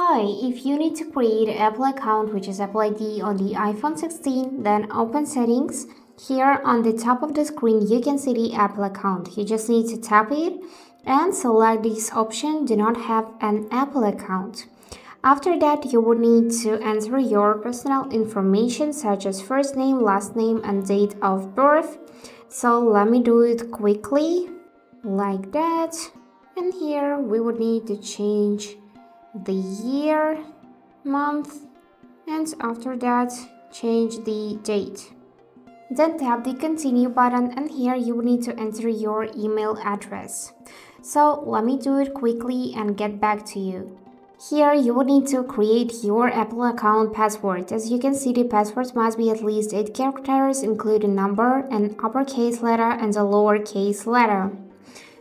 Hi, if you need to create an Apple account which is Apple ID on the iPhone 16, then open Settings. Here on the top of the screen you can see the Apple account. You just need to tap it and select this option, do not have an Apple account. After that you would need to enter your personal information such as first name, last name and date of birth. So let me do it quickly, like that. And here we would need to change the year, month, and after that change the date. Then tap the continue button and here you will need to enter your email address. So let me do it quickly and get back to you. Here you will need to create your Apple account password. As you can see, the password must be at least 8 characters, including number, an uppercase letter and a lowercase letter.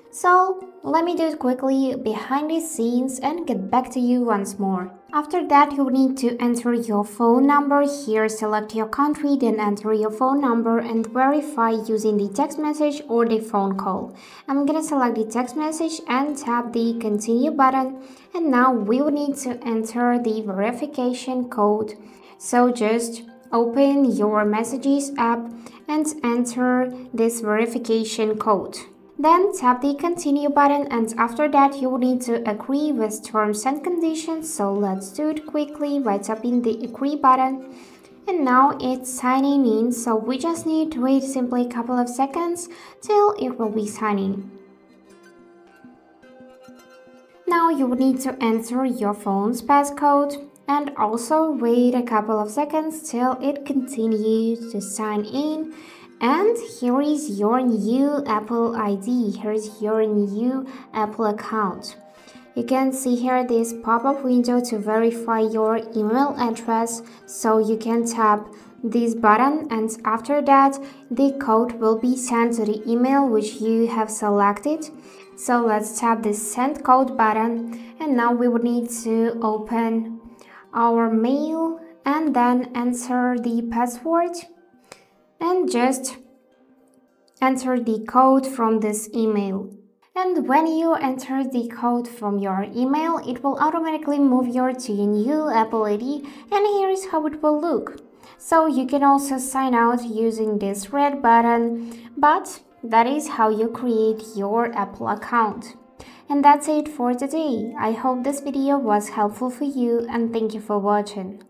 So let me do it quickly behind the scenes and get back to you once more. After that you will need to enter your phone number. Here select your country, then enter your phone number and verify using the text message or the phone call. I'm gonna select the text message and tap the continue button, and now we will need to enter the verification code. So just open your messages app and enter this verification code. Then tap the continue button and after that you will need to agree with terms and conditions. So let's do it quickly by tapping the agree button. And now it's signing in, so we just need to wait simply a couple of seconds till it will be signing. Now you will need to enter your phone's passcode and also wait a couple of seconds till it continues to sign in. And here is your new Apple ID, here is your new Apple account. You can see here this pop-up window to verify your email address, so you can tap this button and after that the code will be sent to the email which you have selected. So let's tap the send code button and now we would need to open our mail and then enter the password. And just enter the code from this email. And when you enter the code from your email, it will automatically move you to your new Apple ID, and here is how it will look. So you can also sign out using this red button, but that is how you create your Apple account. And that's it for today. I hope this video was helpful for you and thank you for watching.